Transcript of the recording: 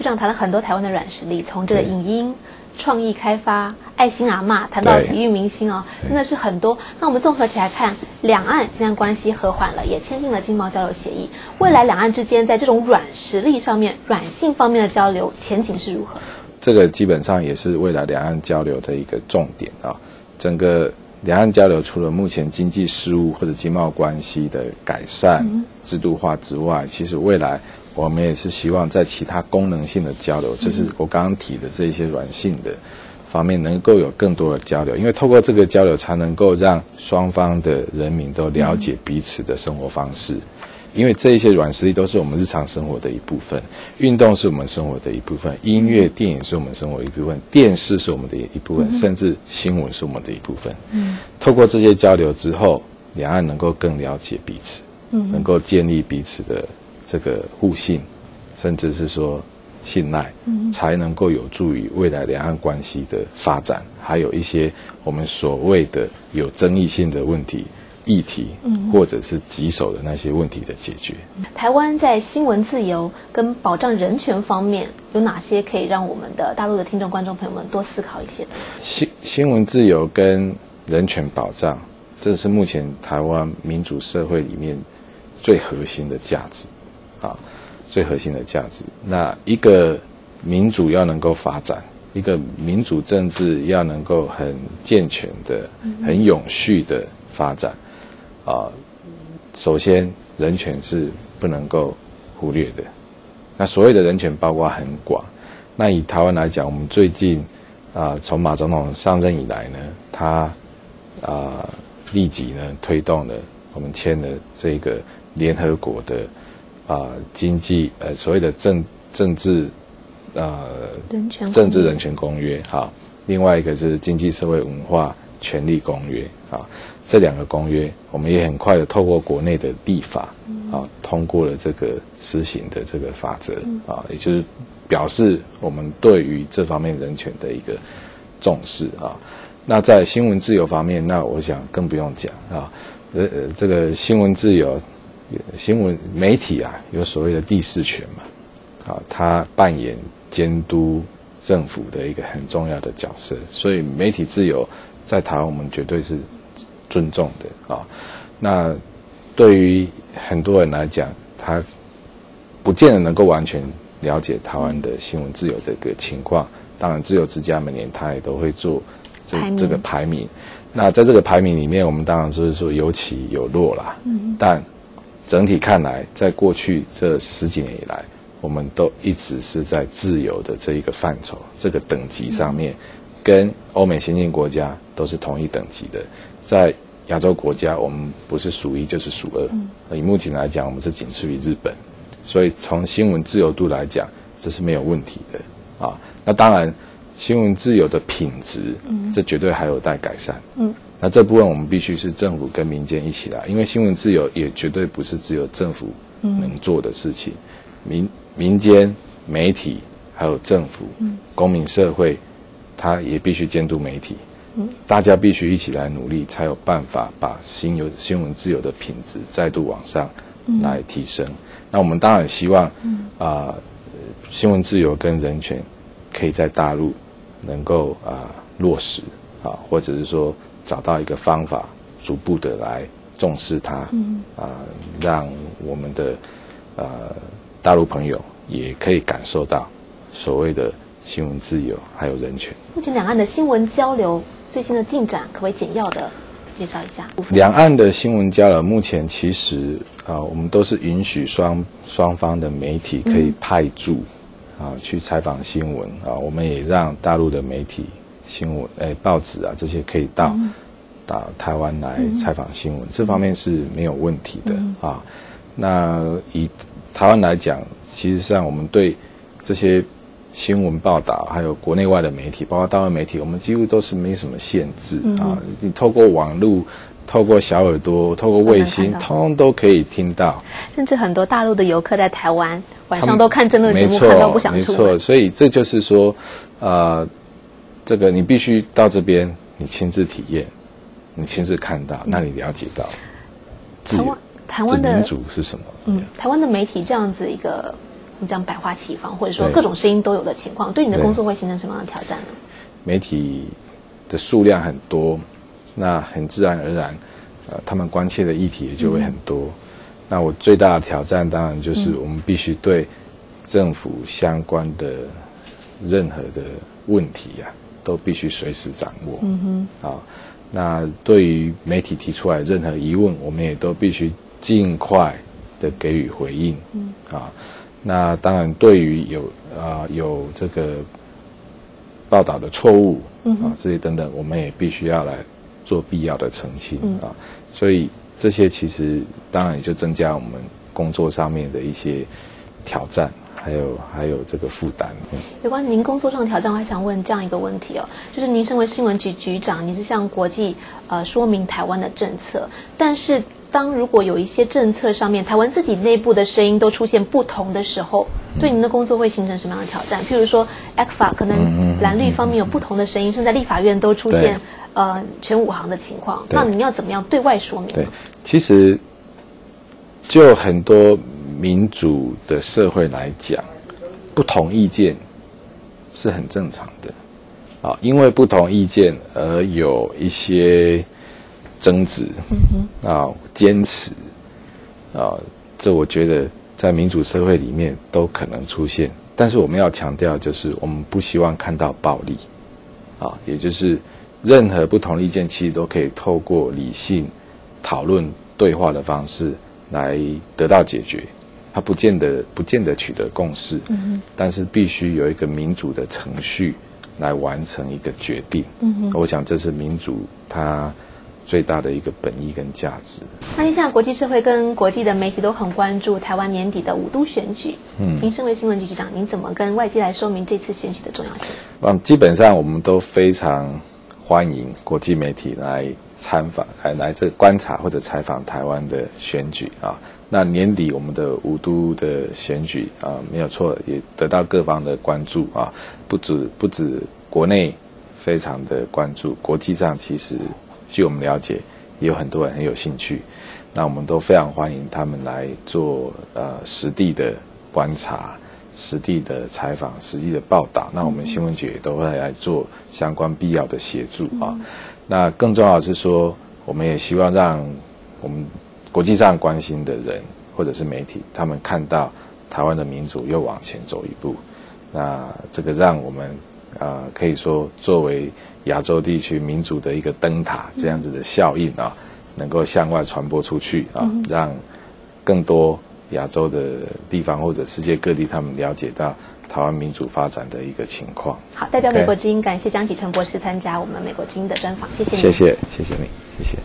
局长谈了很多台湾的软实力，从这个影音、创意开发、爱心阿嬷，谈到体育明星哦，真的是很多。那我们综合起来看，两岸现在关系和缓了，也签订了经贸交流协议。未来两岸之间在这种软实力上面、软性方面的交流前景是如何？这个基本上也是未来两岸交流的一个重点啊。整个两岸交流除了目前经济事务或者经贸关系的改善、制度化之外，其实未来我们也是希望在其他功能性的交流，就是我刚刚提的这一些软性的方面，能够有更多的交流，因为透过这个交流才能够让双方的人民都了解彼此的生活方式，因为这一些软实力都是我们日常生活的一部分，运动是我们生活的一部分，音乐、电影是我们生活的一部分，电视是我们的一部分，甚至新闻是我们的一部分。透过这些交流之后，两岸能够更了解彼此，能够建立彼此的这个互信，甚至是说信赖，才能够有助于未来两岸关系的发展，还有一些我们所谓的有争议性的问题、议题，或者是棘手的那些问题的解决。台湾在新闻自由跟保障人权方面有哪些可以让我们的大陆的听众观众朋友们多思考一些？新闻自由跟人权保障，这是目前台湾民主社会里面最核心的价值啊，最核心的价值。那一个民主要能够发展，一个民主政治要能够很健全的、很永续的发展。首先人权是不能够忽略的，那所谓的人权包括很广，那以台湾来讲，我们最近从马总统上任以来呢，他立即呢推动了我们签了这个联合国的经济所谓的政治政治人权公约，好，另外一个是经济社会文化权利公约，好，这两个公约我们也很快的透过国内的立法啊，通过了这个施行的这个法则啊，也就是表示我们对于这方面人权的一个重视啊。那在新闻自由方面，那我想更不用讲啊，这个新闻自由，新闻媒体啊有所谓的第四权嘛，啊，它扮演监督政府的一个很重要的角色，所以媒体自由在台湾我们绝对是尊重的啊。那对于很多人来讲，他不见得能够完全了解台湾的新闻自由的一个情况。当然，自由之家每年他也都会做这个排名。那在这个排名里面，我们当然就是说有起有落啦。但整体看来，在过去这10几年以来，我们都一直是在自由的这一个范畴、这个等级上面，跟欧美先进国家都是同一等级的。在亚洲国家，我们不是数一就是数二，以目前来讲，我们是仅次于日本，所以从新闻自由度来讲，这是没有问题的啊。那当然，新闻自由的品质，这绝对还有待改善。那这部分我们必须是政府跟民间一起来，因为新闻自由也绝对不是只有政府能做的事情，民间、媒体还有政府、公民社会，他也必须监督媒体。大家必须一起来努力，才有办法把新闻自由的品质再度往上来提升。那我们当然希望新闻自由跟人权可以在大陆能够落实啊，或者是说找到一个方法，逐步的来重视它让我们的大陆朋友也可以感受到所谓的新闻自由还有人权。目前两岸的新闻交流最新的进展，可不可以简要的介绍一下？两岸的新闻交流目前其实我们都是允许双方的媒体可以派驻去采访新闻啊，我们也让大陆的媒体新闻报纸啊这些可以到台湾来采访新闻，这方面是没有问题的啊。那以台湾来讲，其实上我们对这些新闻报道，还有国内外的媒体，包括大陆媒体，我们几乎都是没什么限制啊。你透过网络，透过小耳朵，透过卫星，通通都可以听到。甚至很多大陆的游客在台湾晚上都看争论节目，看到不想出门。没错，所以这就是说，这个你必须到这边，你亲自体验，你亲自看到，那你了解到台湾的民主是什么。台湾的媒体这样子一个我们讲百花齐放，或者说各种声音都有的情况， 对你的工作会形成什么样的挑战呢？媒体的数量很多，那很自然而然，他们关切的议题也就会很多。那我最大的挑战当然就是我们必须对政府相关的任何的问题啊，都必须随时掌握。那对于媒体提出来任何疑问，我们也都必须尽快的给予回应。那当然对于有这个报道的错误这些等等，我们也必须要来做必要的澄清所以这些其实当然也就增加我们工作上面的一些挑战。还有这个负担。有关您工作上的挑战，我还想问这样一个问题哦，就是您身为新闻局局长，您是向国际说明台湾的政策，但是如果有一些政策上面台湾自己内部的声音都出现不同的时候，对您的工作会形成什么样的挑战？譬如说 ECFA 可能蓝绿方面有不同的声音，甚至在立法院都出现全武行的情况，那您要怎么样对外说明？对，其实就很多民主的社会来讲，不同意见是很正常的因为不同意见而有一些争执坚持这我觉得在民主社会里面都可能出现。但是我们要强调就是我们不希望看到暴力也就是任何不同意见其实都可以透过理性讨论对话的方式来得到解决。它不见得取得共识，但是必须有一个民主的程序来完成一个决定。我想这是民主它最大的一个本意跟价值。那现在国际社会跟国际的媒体都很关注台湾年底的5都选举。您身为新闻局局长，您怎么跟外界来说明这次选举的重要性？基本上我们都非常欢迎国际媒体来参访，来这观察或者采访台湾的选举那年底我们的5都的选举没有错，也得到各方的关注不止国内非常的关注，国际上其实据我们了解也有很多人很有兴趣。那我们都非常欢迎他们来做实地的观察、实地的采访、实地的报道。那我们新闻局也都会来做相关必要的协助那更重要的是说，我们也希望让我们国际上关心的人或者是媒体，他们看到台湾的民主又往前走一步。那这个让我们可以说作为亚洲地区民主的一个灯塔这样子的效应能够向外传播出去让更多亚洲的地方或者世界各地他们了解到台湾民主发展的一个情况。好，代表美国之音感谢江启臣博士参加我们美国之音的专访，谢谢你。谢谢你，谢谢。